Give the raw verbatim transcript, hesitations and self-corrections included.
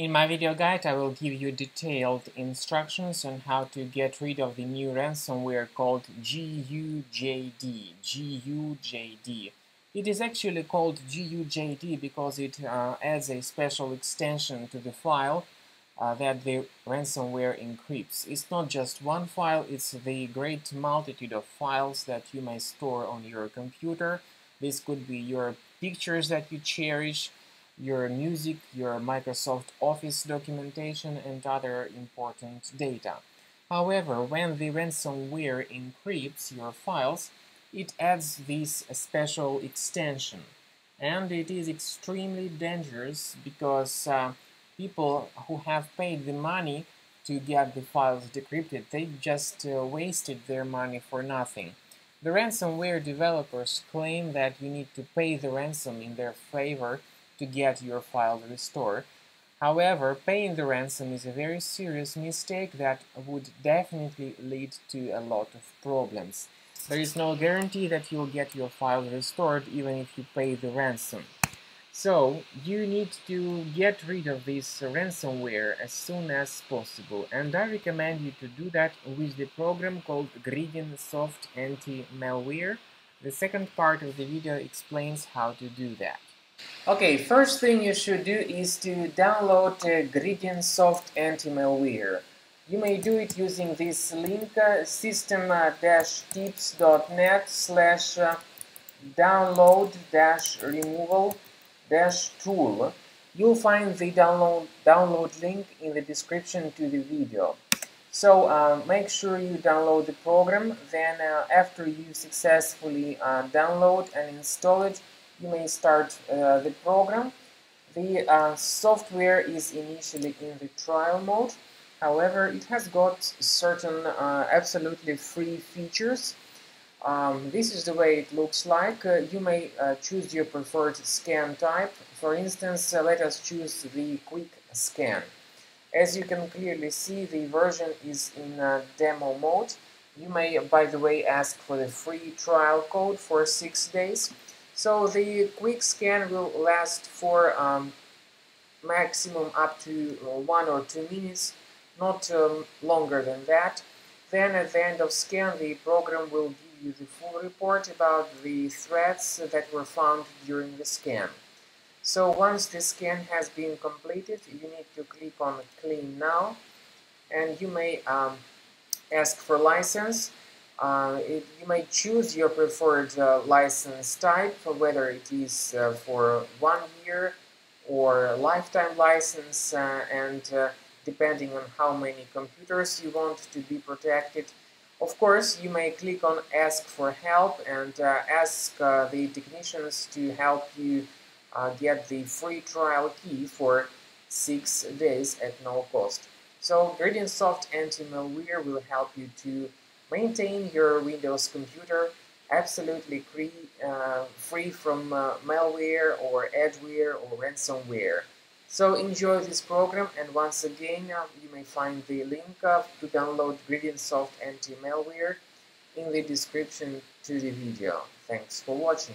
In my video guide, I will give you detailed instructions on how to get rid of the new ransomware called G U J D. G U J D. It is actually called G U J D because it uh, adds a special extension to the file uh, that the ransomware encrypts. It's not just one file, it's the great multitude of files that you may store on your computer. This could be your pictures that you cherish, your music, your Microsoft Office documentation, and other important data. However, when the ransomware encrypts your files, it adds this special extension. And it is extremely dangerous because uh, people who have paid the money to get the files decrypted, they just uh, wasted their money for nothing. The ransomware developers claim that you need to pay the ransom in their favor to get your file restored. However, paying the ransom is a very serious mistake that would definitely lead to a lot of problems. There is no guarantee that you'll get your file restored even if you pay the ransom. So, you need to get rid of this ransomware as soon as possible, and I recommend you to do that with the program called GridinSoft Anti-Malware. The second part of the video explains how to do that. Okay, first thing you should do is to download uh, GridinSoft Anti-Malware. You may do it using this link uh, system dash tips dot net slash download dash removal dash tool. You'll find the download, download link in the description to the video. So uh, make sure you download the program, then uh, after you successfully uh, download and install it, you may start uh, the program. The uh, software is initially in the trial mode, however it has got certain uh, absolutely free features. Um, this is the way it looks like. Uh, you may uh, choose your preferred scan type. For instance, uh, let us choose the quick scan. As you can clearly see, the version is in uh, demo mode. You may, by the way, ask for the free trial code for six days. So the quick scan will last for um, maximum up to one or two minutes, not um, longer than that. Then at the end of scan, the program will give you the full report about the threats that were found during the scan. So once the scan has been completed, you need to click on Clean Now, and you may um, ask for license. Uh, it, you may choose your preferred uh, license type, whether it is uh, for one year or a lifetime license, uh, and uh, depending on how many computers you want to be protected. Of course, you may click on Ask for Help and uh, ask uh, the technicians to help you uh, get the free trial key for six days at no cost. So, GridinSoft Anti-Malware will help you to maintain your Windows computer absolutely free, uh, free from uh, malware or adware or ransomware. So enjoy this program, and once again uh, you may find the link uh, to download GridinSoft Anti-Malware in the description to the video. Thanks for watching.